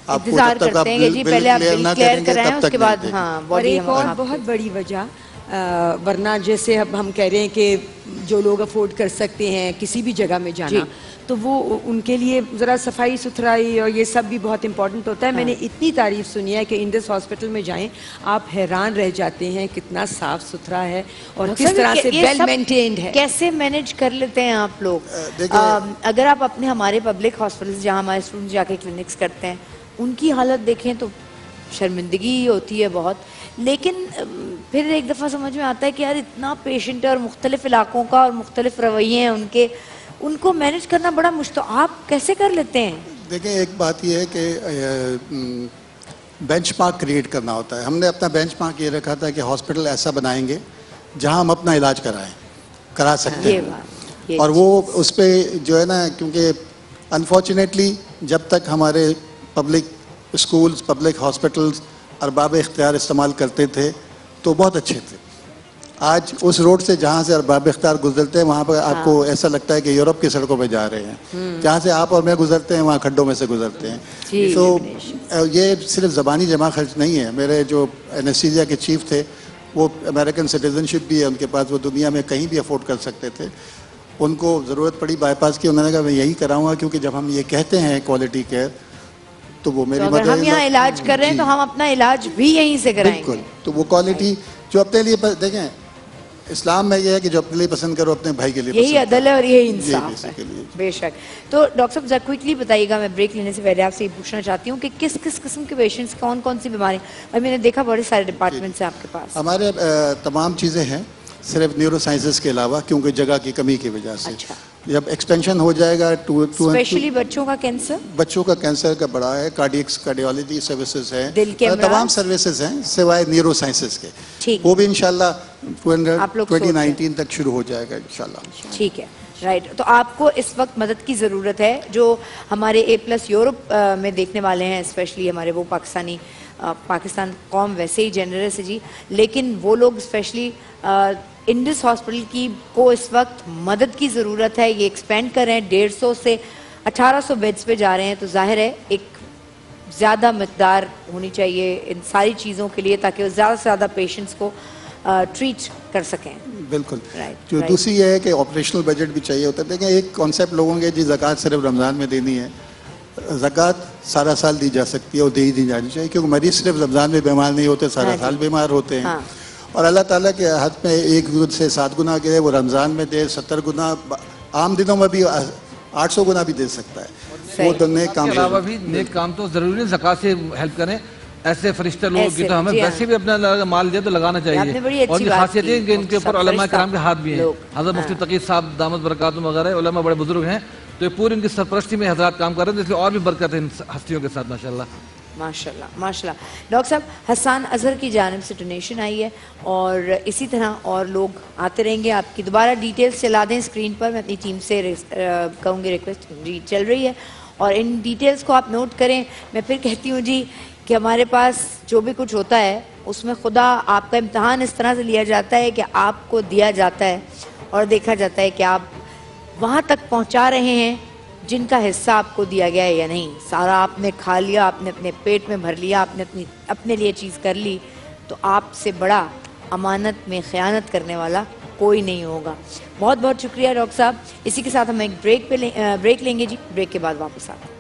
आपको तब तक आप क्लियर ना करेंगे तब तक नहीं। एक और बहुत बड़ी वजह, वरना जैसे अब हम कह रहे हैं कि जो लोग अफोर्ड कर सकते हैं किसी भी जगह में जाना तो वो उनके लिए ज़रा सफाई सुथराई और ये सब भी बहुत इम्पॉर्टेंट होता है। हाँ। मैंने इतनी तारीफ़ सुनी है कि इंडस हॉस्पिटल में जाएं, आप हैरान रह जाते हैं कितना साफ़ सुथरा है और किस तरह से वेल मेंटेन्ड है। कैसे मैनेज कर लेते हैं आप लोग? अगर आप अपने हमारे पब्लिक हॉस्पिटल जहाँ हमारे स्टूडेंट जाके क्लिनिक्स करते हैं उनकी हालत देखें तो शर्मिंदगी होती है बहुत। लेकिन फिर एक दफ़ा समझ में आता है कि यार इतना पेशेंट है और मुख्तलिफ इलाकों का और मुख्तलिफ रवैये हैं उनके, उनको मैनेज करना बड़ा मुश्किल। आप कैसे कर लेते हैं? देखें, एक बात यह है कि बेंचमार्क क्रिएट करना होता है। हमने अपना बेंचमार्क ये रखा था कि हॉस्पिटल ऐसा बनाएंगे जहां हम अपना इलाज कराएं करा सकते ये हैं ये और वो उस पर जो है ना, क्योंकि अनफॉर्चुनेटली जब तक हमारे पब्लिक स्कूल्स, पब्लिक हॉस्पिटल्स अरबाब इख्तियार इस्तेमाल करते थे तो बहुत अच्छे थे। आज उस रोड से जहाँ से अरबाब इख्तियार गुजरते हैं वहाँ पर हाँ। आपको ऐसा लगता है कि यूरोप की सड़कों पे जा रहे हैं। जहाँ से आप और मैं गुजरते हैं वहाँ खड्डों में से गुजरते हैं। तो ये सिर्फ ज़बानी जमा खर्च नहीं है। मेरे जो एनेस्थीसिया के चीफ थे वो अमेरिकन सिटीजनशिप भी है उनके पास, वो दुनिया में कहीं भी अफोर्ड कर सकते थे। उनको ज़रूरत पड़ी बाईपास की, उन्होंने कहा मैं यही कराऊँगा क्योंकि जब हम ये कहते हैं क्वालिटी केयर तो वो मेरी तो अगर हम यहाँ इलाज कर रहे हैं तो हम अपना इलाज भी यहीं से कराएंगे। बिल्कुल, तो वो क्वालिटी जो अपने लिए पस... देखें इस्लाम में ये है कि जो अपने लिए पसंद करो अपने भाई के लिए, यही अदल है और यही इंसाफ है। बेशक। तो डॉक्टर साहब जरा क्विकली बताइएगा, मैं ब्रेक लेने से पहले आपसे ये पूछना चाहती हूँ कि किस किस किस्म के पेशेंट्स, कौन कौन सी बीमारी? और मैंने देखा बड़े सारे डिपार्टमेंट्स हैं आपके पास। हमारे तमाम चीज़ें हैं सिर्फ न्यूरो साइंसेज के अलावा, क्योंकि जगह की कमी की वजह से। अच्छा। जब एक्सपेंशन हो जाएगा टू टू स्पेशली बच्चों का कैंसर, बच्चों का कैंसर का बड़ा है। कार्डियक्स, कार्डियोलॉजी सर्विसेज हैं, तमाम सर्विसेज हैं सिवाय न्यूरो साइंसेज के। वो भी इंशाल्लाह ट्वेंटी नाइनटीन तक शुरू हो जाएगा इंशाल्लाह। ठीक है, राइट। तो आपको इस वक्त मदद की ज़रूरत है। जो हमारे ए प्लस यूरोप में देखने वाले हैं स्पेशली हमारे, वो पाकिस्तानी, पाकिस्तान कौम वैसे ही जनरस है जी, लेकिन वो लोग स्पेशली इंडस हॉस्पिटल की को इस वक्त मदद की ज़रूरत है। ये एक्सपेंड कर रहे हैं, डेढ़ सौ से अठारह सौ बेड्स पे जा रहे हैं, तो जाहिर है एक ज़्यादा मकदार होनी चाहिए इन सारी चीज़ों के लिए ताकि ज़्यादा से ज़्यादा पेशेंट्स को आ, ट्रीट कर सकें। बिल्कुल right, जो right. दूसरी ये है कि ऑपरेशनल बजट भी चाहिए होता है। देखें एक कॉन्सेप्ट लोगों के जी ज़कात सिर्फ रमज़ान में देनी है, ज़कात सारा साल दी जा सकती है और दे दी जानी चाहिए, क्योंकि मरीज़ सिर्फ रमज़ान में बीमार नहीं होते, सारा साल बीमार होते हैं। हाँ। और अल्लाह ताला के हाथ में एक से सात गुना के वो रमज़ान में दे, सत्तर गुना आम दिनों में भी आठ सौ गुना भी दे सकता है। वो तो नेक काम अलावा भी नेक काम तो ज़रूरी है, ज़कात से हेल्प करें ऐसे फरिश्ते लोगों की, तो हमें वैसे भी अपना माल दे तो लगाना चाहिए। और ये खासियत है कि इनके ऊपर उलमा कराम के हाथ भी हैं, हज़रत मुफ्ती तकी साहब दामद बरकातुम वगैरह उलमा बड़े बुजुर्ग हैं, तो ये पूरी इनकी सरपरस्ती में हजरात काम कर रहे हैं, इसलिए और भी बरकत है इन हस्तियों के साथ। माशाल्लाह माशाल्लाह माशाल्लाह। डॉक्टर साहब, हसन अजहर की जानिब से डोनेशन आई है और इसी तरह और लोग आते रहेंगे। आपकी दोबारा डिटेल्स चला दें स्क्रीन पर, मैं अपनी टीम से कहूँगी रिक्वेस्ट जी चल रही है और इन डिटेल्स को आप नोट करें। मैं फिर कहती हूँ जी कि हमारे पास जो भी कुछ होता है उसमें खुदा आपका इम्तहान इस तरह से लिया जाता है कि आपको दिया जाता है और देखा जाता है कि आप वहाँ तक पहुँचा रहे हैं जिनका हिस्सा आपको दिया गया है या नहीं। सारा आपने खा लिया, आपने अपने पेट में भर लिया, आपने अपनी अपने लिए चीज़ कर ली, तो आपसे बड़ा अमानत में ख़यानत करने वाला कोई नहीं होगा। बहुत बहुत शुक्रिया डॉक्टर साहब। इसी के साथ हम एक ब्रेक पे ले, ब्रेक लेंगे जी, ब्रेक के बाद वापस आते हैं।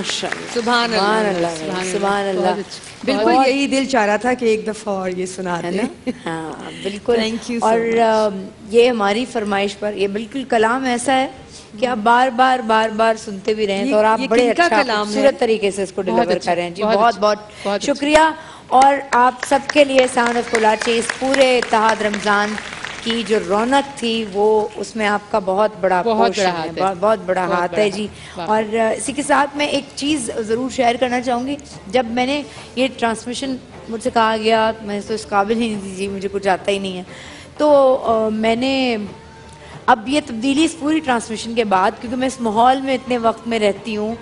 माशाल्लाह सुभान अल्लाह सुभान अल्लाह। बिल्कुल यही दिल चाह रहा था कि एक दफ़ा और ये सुना दें। हाँ बिल्कुल थैंक यू। और ये हमारी फरमाइश पर ये बिल्कुल कलाम ऐसा है कि आप बार बार बार बार सुनते भी रहें और आप बड़े खूबसूरत तरीके से इसको डिलीवर कर रहे हैं जी। बहुत बहुत शुक्रिया। और आप सबके लिए साउंड ऑफ कोलाची इस पूरे इत्तेहाद रमज़ान की जो रौनक थी वो उसमें आपका बहुत बड़ा बहुत बड़ा हाथ है, है। बहुत बड़ा हाथ है जी। और इसी के साथ मैं एक चीज़ ज़रूर शेयर करना चाहूँगी। जब मैंने ये ट्रांसमिशन मुझसे कहा गया मैं तो इस काबिल ही नहीं थी जी, मुझे कुछ आता ही नहीं है। तो आ, मैंने अब ये तब्दीली इस पूरी ट्रांसमिशन के बाद, क्योंकि मैं इस माहौल में इतने वक्त में रहती हूँ,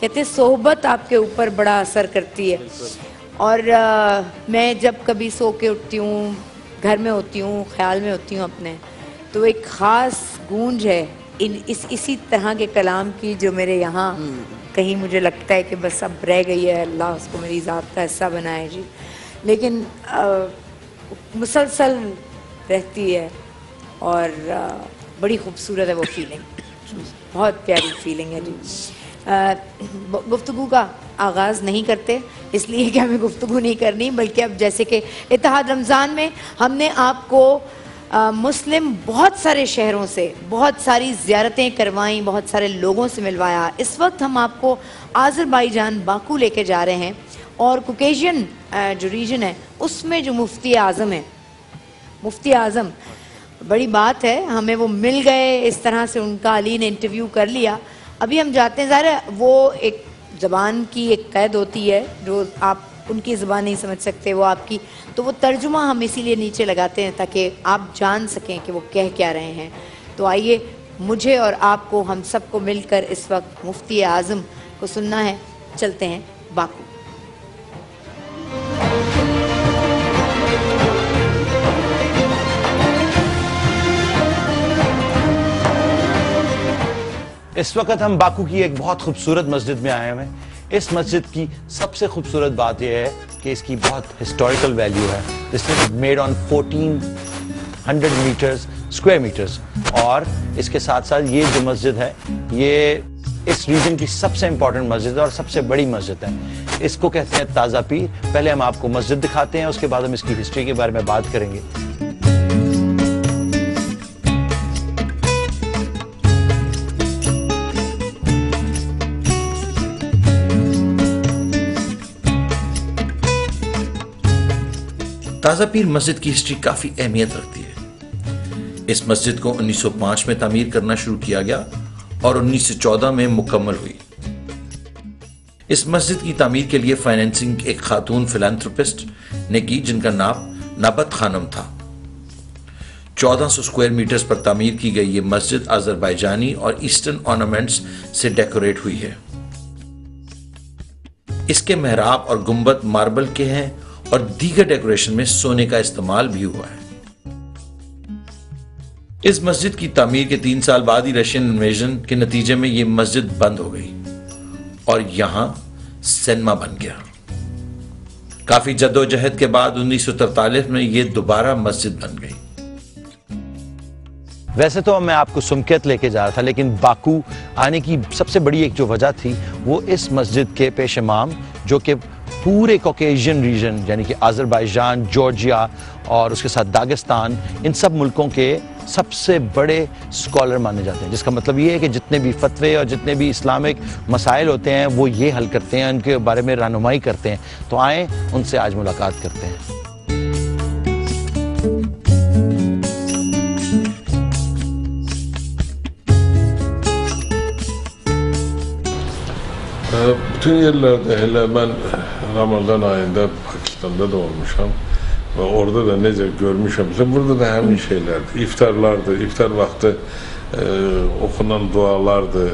कहते हैं सोहबत आपके ऊपर बड़ा असर करती है। और आ, मैं जब कभी सो के उठती हूँ, घर में होती हूँ, ख्याल में होती हूँ अपने, तो एक ख़ास गूंज है इन इस इसी तरह के कलाम की जो मेरे यहाँ कहीं मुझे लगता है कि बस अब रह गई है। अल्लाह उसको मेरी ज़ात का हिस्सा बनाए जी। लेकिन आ, मुसलसल रहती है और आ, बड़ी खूबसूरत है वो फीलिंग, बहुत प्यारी फीलिंग है जी। गुफ्तगू का आगाज़ नहीं करते इसलिए कि हमें गुफ्तगू नहीं करनी, बल्कि अब जैसे कि इत्तेहाद रमज़ान में हमने आपको आ, मुस्लिम बहुत सारे शहरों से बहुत सारी ज़ियारतें करवाई, बहुत सारे लोगों से मिलवाया। इस वक्त हम आपको आज़रबाईजान बाकू लेके जा रहे हैं और कॉकेशियन जो रीजन है उसमें जो मुफ्ती आज़म है, मुफ्ती आज़म बड़ी बात है हमें वो मिल गए, इस तरह से उनका अली ने इंटरव्यू कर लिया। अभी हम जाते हैं, ज़ाहिर है वो एक ज़बान की एक कैद होती है जो आप उनकी ज़बान नहीं समझ सकते वो आपकी, तो वो तर्जुमा हम इसीलिए नीचे लगाते हैं ताकि आप जान सकें कि वो कह क्या रहे हैं। तो आइए मुझे और आपको हम सबको मिलकर इस वक्त मुफ्ती आज़म को सुनना है। चलते हैं बाकू। इस वक्त हम बाकू की एक बहुत खूबसूरत मस्जिद में आए हैं। इस मस्जिद की सबसे खूबसूरत बात यह है कि इसकी बहुत हिस्टोरिकल वैल्यू है। This is made on fourteen hundred metres square metres. और इसके साथ साथ ये जो मस्जिद है ये इस रीजन की सबसे इंपॉर्टेंट मस्जिद है और सबसे बड़ी मस्जिद है। इसको कहते हैं ताज़ा पीर। पहले हम आपको मस्जिद दिखाते हैं, उसके बाद हम इसकी हिस्ट्री के बारे में बात करेंगे। ताज़ा पीर मस्जिद की हिस्ट्री काफ़ी अहमियत रखती है। इस मस्जिद को उन्नीस सौ पाँच में तामीर करना शुरू किया गया और उन्नीस सौ चौदह में मुकम्मल हुई। इस मस्जिद की तामीर के लिए फाइनेंसिंग एक खातून फिलैंथ्रोपिस्ट ने की जिनका नाम नाबत खानम था। चौदह सौ स्क्वायर मीटर्स पर तामीर की गई ये मस्जिद आज़रबाईजानी और ईस्टर्न ऑर्नामेंट्स से डेकोरेट हुई है। इसके मेहराब और गुंबद मार्बल के हैं और दीगर डेकोरेशन में सोने का इस्तेमाल भी हुआ है। इस मस्जिद की तामीर के तीन साल बाद ही रशियन इन्वेजन के नतीजे में यह मस्जिद बंद हो गई और यहां सिनेमा बन गया। काफी जद्दोजहद के बाद उन्नीस सौ तैतालीस में यह दोबारा मस्जिद बन गई। वैसे तो मैं आपको सुमकियत लेके जा रहा था, लेकिन बाकू आने की सबसे बड़ी एक जो वजह थी वो इस मस्जिद के पेश इमाम जो कि पूरे कॉकेशियन रीजन यानी कि आज़रबाईजान, जॉर्जिया और उसके साथ दागिस्तान, इन सब मुल्कों के सबसे बड़े स्कॉलर माने जाते हैं। जिसका मतलब ये है कि जितने भी फतवे और जितने भी इस्लामिक मसाइल होते हैं वो ये हल करते हैं, उनके बारे में रहनुमाई करते हैं। तो आएँ उनसे आज मुलाकात करते हैं। Bütün yerlerde hele ben Ramazan ayında Pakistan'da da olmuşam ve orada da nece görmüşüm. Burada da hem şeylerdi, iftarlardı, iftar vakti e, okunan dualardı,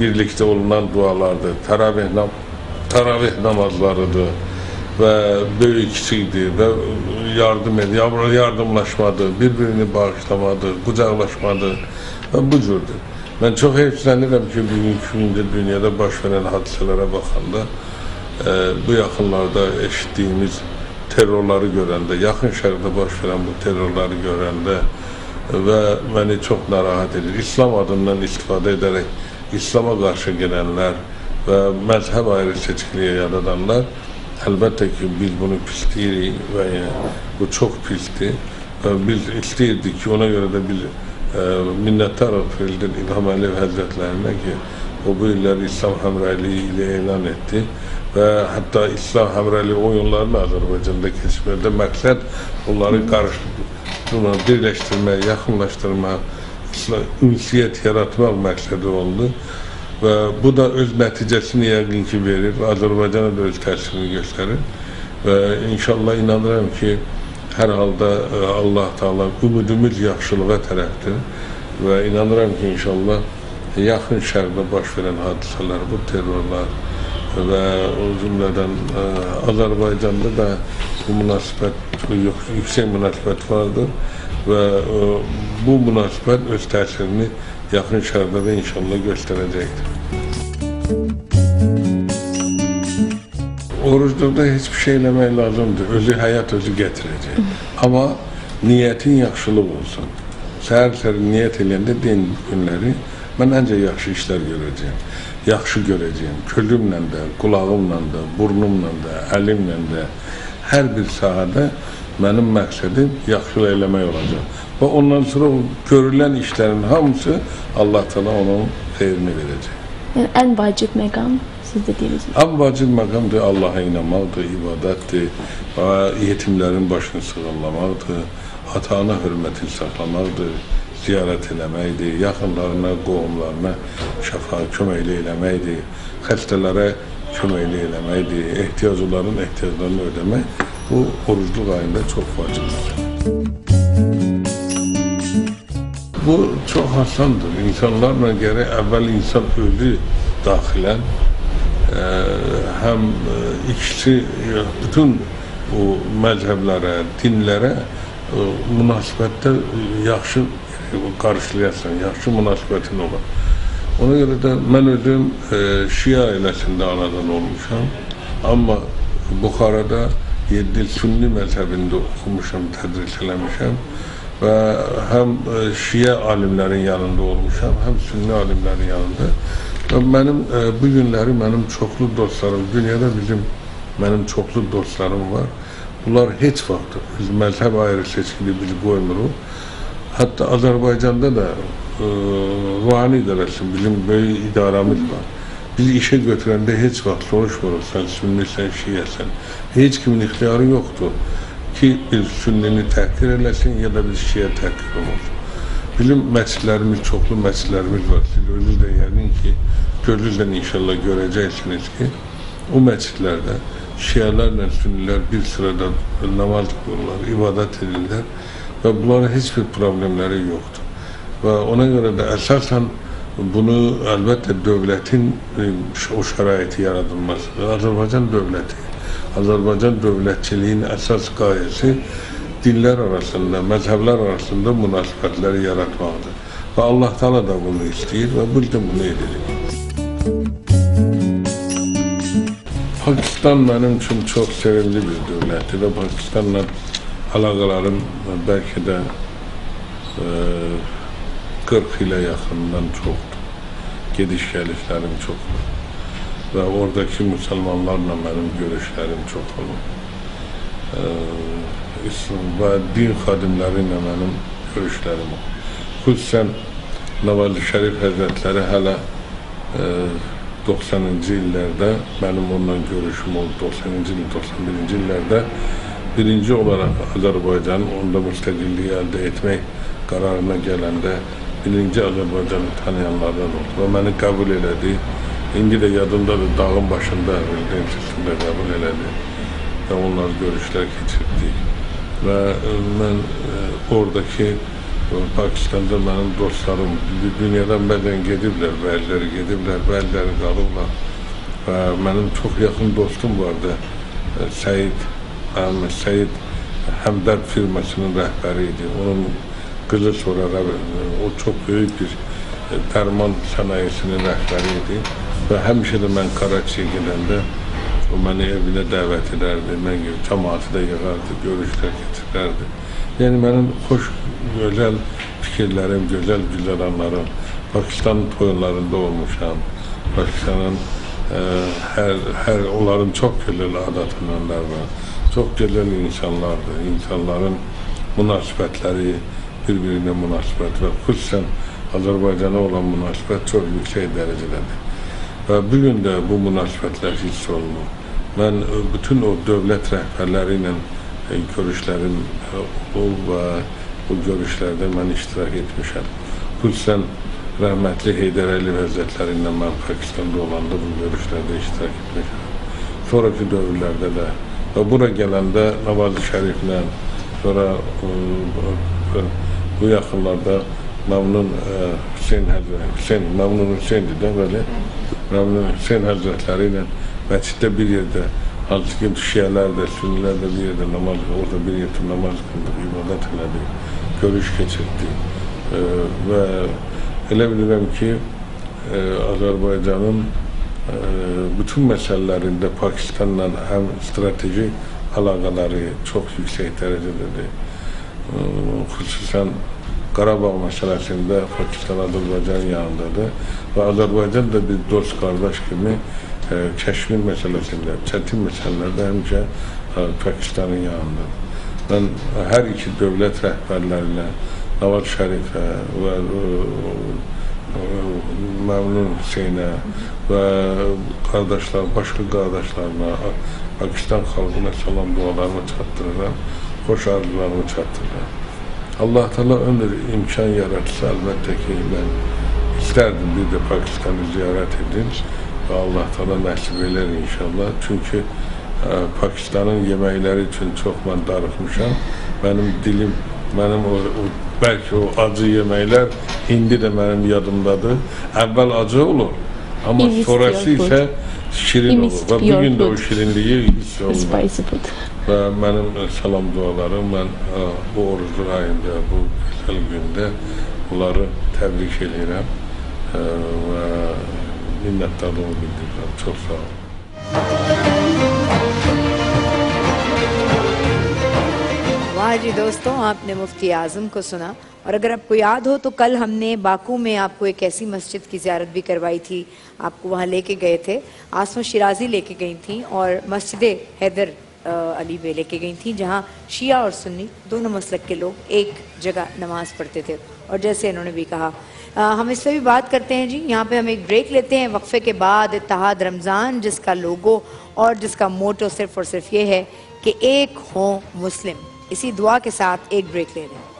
birlikte olunan dualardı, teravih, nam teravih namazlarıydı ve büyük ikisiydi ve yardım ed, yardımlaşmadı, birbirini bağışlamadı, kucaklaşmadı ve bu cürdü. Ben çok heveslenirəm ki, bugünkü gündə dünyada baş verən hadisələrə baxanda, e, bu yaxınlarda eşitdiyimiz terrorları görəndə, yaxın şərqdə baş verən bu terrorları görəndə və məni çox narahat edir. İslam adından istifadə edərək İslama qarşı gələnlər, mezhep ayrışçılık yaradan adamlar elbette ki biz bunu pisliği ve yani, bu çok pisti. Biz istiyorduk ki ona göre de biz e, minnettar oluruz İlham Aliyev Hazretlerine ki o bu yıllar İslam hamreliği ile ilan etti ve hatta İslam hamreliği o yıllarda Azerbaycan'da keşfedildi. Maksat onları karıştırma, birleştirme, yakınlaştırma, ünsiyet yaratma maksadı oldu. Ve bu da öz neticesini yakın ki verir ve Azerbaycan'a da öz təsirini gösterir. Ve inşallah inanırım ki her halde Allah Teala ümidimiz yaxşılığa tərəfdir. Ve inanırım ki inşallah yakın şərqdə baş verən hadiseler, bu terrorlar ve o cümlədən Azerbaycan'da da bu münasibət, yüksək münasibət vardır. Ve bu münasibət öz təsirini yakın şərqdə də inşallah göstərəcəkdir. Orucluqda hiçbir şey eləmək lazımdır. Özü hayat özü gətirəcək. Ama niyetin yaxşılıq olsun. Səhər-səhər niyet eləyəndə din günləri mən ancaq yaxşı işler görəcəyim. Yaxşı görəcəyim. Gözümlə də, qulağımla da, burnumla da, əlimlə də. Hər bir sahədə mənim məqsədim yaxşılıq eləmək olacaq. Ve ondan sonra görülen işlerin hamısı Allah Teala onun xeyrini verecek. Yani en vacib məqam siz dediğiniz gibi? En vacib məqamdır Allah'a inanmaqdır, ibadətdir, yetimlerin başını sığınlamaqdır, hatana hürmeti saxlamaqdır, ziyaret eləməkdir, yaxınlarına, qohumlarına şəfa köməkli eləməkdir, xəstələrə köməkli eləməkdir, ehtiyacların ehtiyaclarını ödəmək bu orucluq ayında çok vacibdir. Bu çok asandır. İnsanlarla gerek evvel insan öldü dahilen e, hem ikisi bütün bu mezheplere, dinlere e, münasibette yaxşı karşılayasan, yaxşı münasebetin olan. Ona göre de ben özüm e, Şia ailesinde anadan olmuşam. Ama Bukhara'da yedi il Sünni mezhebinde okumuşam, tedris eləmişəm. Ve hem Şia alimlerin yanında olmuşam, hem Sünni alimlerin yanında. Ve benim bu günleri benim çoklu dostlarım, dünyada bizim benim çoklu dostlarım var. Bunlar hiç vakti, biz mezhep ayrı seçkili biz koymuyoruz. Hatta Azerbaycan'da da e, ruhani idaresi, bizim büyük idaremiz var. Biz işe götürende hiç vakti soruşmuyoruz, sen Sünni, sen Şiyesin. Hiç kimin ihtiyarı yoktu ki bir sünnini tehkir eləsin ya da bir Şiyə tehkir olsun. Bizim məscidlərimiz, çoxlu məscidlərimiz var. Siz özünüz də yəqin ki, gözünüzlə inşallah görəcəksiniz ki, o məscidlərdə Şiyələrlə sünnilər bir sırada namaz qılırlar, ibadət edirlər və bunların heç bir problemləri yoxdur. Və ona görə də əsasən bunu əlbəttə dövlətin o şəraiti yaradılması, Azərbaycan dövləti. Azerbaycan dövlətçiliğinin esas gayesi dinler arasında, mezhepler arasında münasibetleri yaratmaktır. Ve Allah Teala da bunu istiyor ve biz de bunu edeceğiz. Pakistan benim için çok sevimli bir dövlətdir ve Pakistan'la alakalarım belki de e, kırk ile yakından çoktur. Gidiş gelişlerim çoktur. Ve oradaki Müslümanlarla benim görüşlerim çok olur. Ee, İslam ve din kadimleriyle benim görüşlerim olur. Hüsnü Navazi Şerif Hazretleri hala e, doksanıncı illerde benim onunla görüşüm oldu. doksanıncı doksan birinci illerde birinci olarak Azerbaycan onda müstakilliği elde etmek kararına gelende birinci Azerbaycan'ı tanıyanlardan oldu. Ve beni kabul edildi. İndi de yadımdadır, dağın başında, Remsiz'in de kabul elədi ve onlar görüşler geçirdik. Ve mən oradaki, Pakistan'da benim dostlarım, dünyadan bədən gediblər, bəziləri gediblər, bəziləri qalıblar. Ve benim çok yakın dostum vardı, Səyid, Ahmet Səyid Həmdər firmasının rəhbəri idi. Onun qızı sonra, o çok büyük bir dərman sənayesinin rəhbəri idi. Ve həmişə də mən Karaçiyə gedəndə o məni evinə dəvət edərdi, mən cəmaatı da yığardı, görüşlər keçirərdi. Yəni mənim xoş, gözəl fikirlərim, gözəl güzəranlarım, Pakistanın toylarında olmuşam, Pakistanın her, her onların çok kirli adetler var. Çok kirli insanlardı. İnsanların münasibetleri birbirine münasibet ve hususen Azerbaycan'a olan münasibet çok yüksek derecededir. Ve bugün de bu münasibetler hiç sorulmuyor. Ben bütün o devlet rehberleriyle görüşlerim oldu ve bu görüşlerde ben iştirak etmişim. Hususen rahmetli Heydar Ali Hazretleri'yle ben Pakistan'da olanda bu görüşlerde iştirak etmişim. Sonraki dövrlerde de ve buraya gelende Navazi Şerif'le sonra bu yakınlarda Memnun Hüseyin Hazretleri, Hüseyin, Memnun Hüseyin'di de böyle Memnun Hüseyin Hazretleri'yle mescitte bir yerde halbuki Şialar da, Sünniler de bir yerde namaz, orada bir yerde namaz kıldık, ibadet eledik, görüş geçirdik ee, ve elə bilirəm ki e, Azərbaycanın e, bütün meselelerinde Pakistan'la hem strateji alaqaları çok yüksek derecede. Xüsusən Qarabağ məsələsində Pakistan Azərbaycan yanındadır və Azərbaycan da bir dost qardaş kimi e, Kəşmir məsələsində, çətin məsələlərdə həmişə e, Pakistanın yanındadır. Mən hər iki dövlət rəhbərlərinə, Navad Şərifə və e, Məmnun Hüseynə və qardaşlar, başqa qardaşlarına, Pakistan xalqına salam dualarını çatdırıram, xoş arzularını çatdırıram. Allah Teala ömür imkan yaratırsa elbette ki ben isterdim bir de Pakistan'ı ziyaret edin ve Allah Teala nasip eder inşallah. Çünkü e, Pakistan'ın yemekleri için çok ben darıkmışam. Benim dilim, benim o, o, belki o acı yemekler indi de benim yadımdadır. Evvel acı olur ama İn sonrası ise şirin olur. Ve bugün de o şirinliği hiç olmuyor. Və mənim salam dualarım, mən bu orucluq ayında, bu güzel gündə bunları təbrik edirəm və minnətdarlığımı bildirirəm. Çox sağ olun. वाह जी दोस्तों, आपने मुफ्ती आज़म को सुना और अगर आपको याद हो तो कल हमने बाकू में आपको एक ऐसी मस्जिद की ज़ियारत भी करवाई थी, आपको वहाँ लेके गए थे, आसमा शिराज़ी लेके गई थी और मस्जिद हैदर अली बेले के गई थी जहाँ शिया और सुन्नी दोनों मसलक के लोग एक जगह नमाज पढ़ते थे और जैसे इन्होंने भी कहा आ, हम इस पर भी बात करते हैं जी। यहाँ पे हम एक ब्रेक लेते हैं। वक्फे के बाद इत्तेहाद रमज़ान जिसका लोगो और जिसका मोटो सिर्फ और सिर्फ ये है कि एक हों मुस्लिम, इसी दुआ के साथ एक ब्रेक ले रहे हैं।